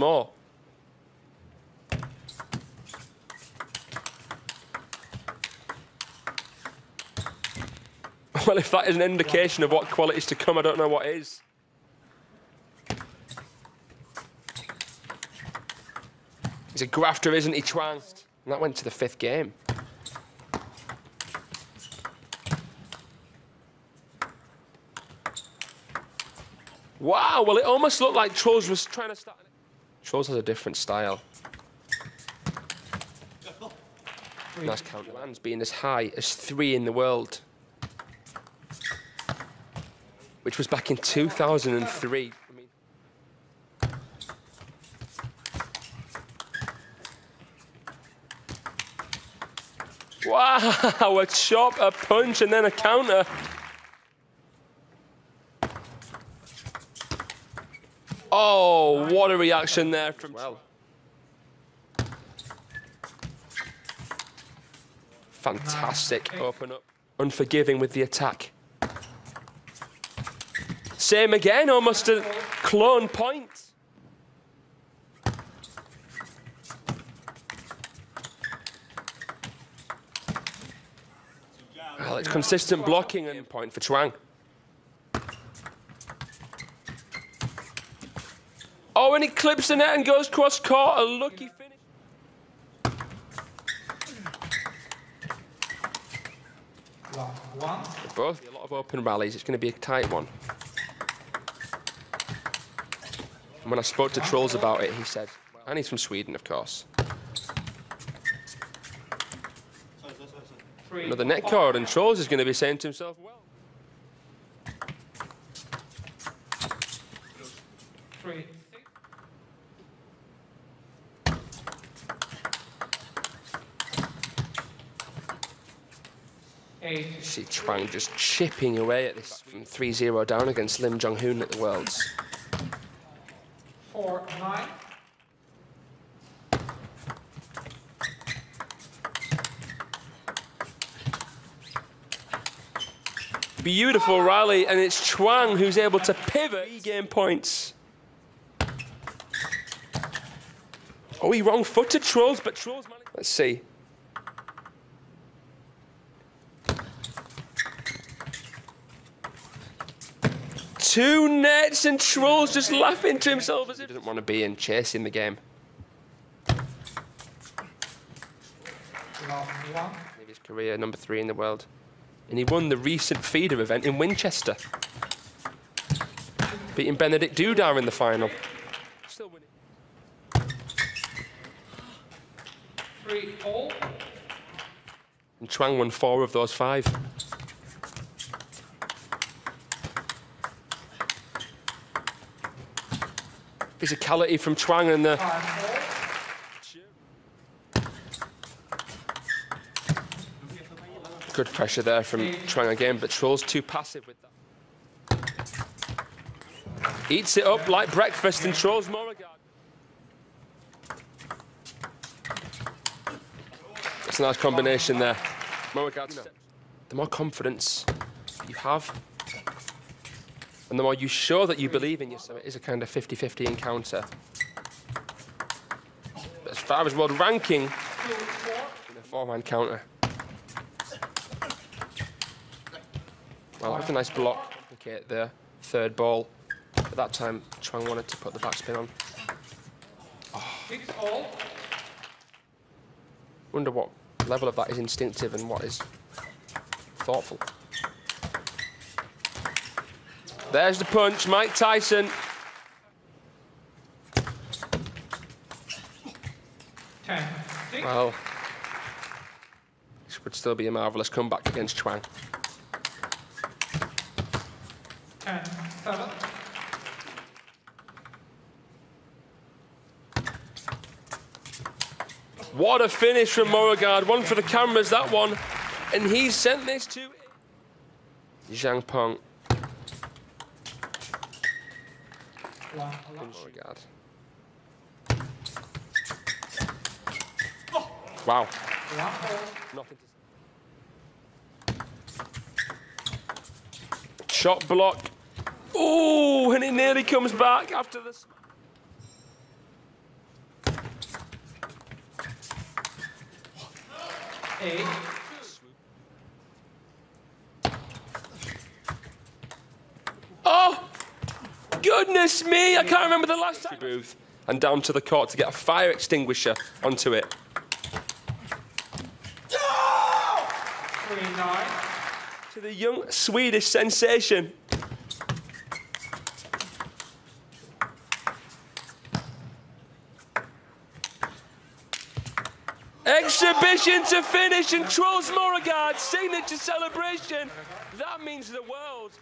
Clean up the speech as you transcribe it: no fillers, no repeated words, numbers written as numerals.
More. Well, if that is an indication of what quality is to come, I don't know what is. He's a grafter, isn't he, Chuang? And that went to the fifth game. Wow, well, it almost looked like Truls was trying to start. Truls has a different style. Nice counter lands, being as high as 3 in the world, which was back in 2003. Wow, a chop, a punch, and then a counter. Oh, what a reaction there from well. Fantastic open up. Unforgiving with the attack. Same again, almost a clone point. Well, it's consistent blocking and point for Chuang. Oh, and it clips the net and goes cross-court. A lucky finish. Both a lot of open rallies. It's going to be a tight one. And when I spoke to Truls about it, he said, and he's from Sweden, of course. Another net card, and Truls is going to be saying to himself, well... See Chuang just chipping away at this. 3-0 down against Lim Jong-hoon at the Worlds. 4-9. Beautiful rally, and it's Chuang who's able to pivot. 3 game points. Oh, he wrong-footed Truls, but Truls managed. Let's see. Two nets, and Truls just laughing to himself as if he doesn't want to be in chasing the game. His career, number 3 in the world. And he won the recent feeder event in Winchester, beating Benedict Dudar in the final. Still winning. 3-0. And Chuang won 4 of those 5. Physicality from Chuang and the... Good pressure there from Chuang again, but Truls too passive with that. Eats it up like breakfast, and Truls Möregårdh. It's a nice combination there. The more confidence you have, and the more you show that you believe in yourself, it is a kind of 50-50 encounter. But as far as world ranking, in a 4-man counter. Well, that's a nice block. Okay, the 3rd ball. At that time, Chuang wanted to put the backspin on. Oh. Wonder what level of that is instinctive and what is thoughtful. There's the punch, Mike Tyson. 10. Well, this would still be a marvellous comeback against Chuang. 10-7. What a finish from Möregårdh. One for the cameras, that one. And he sent this to Zhang Peng. Wow. Nothing to say. Shot block. Oh, and it nearly comes back after this. Eight. Oh! Goodness me! I can't remember the last time. Booth and down to the court to get a fire extinguisher onto it. 3-9. To the young Swedish sensation. Exhibition to finish and Truls Möregårdh's signature celebration. That means the world.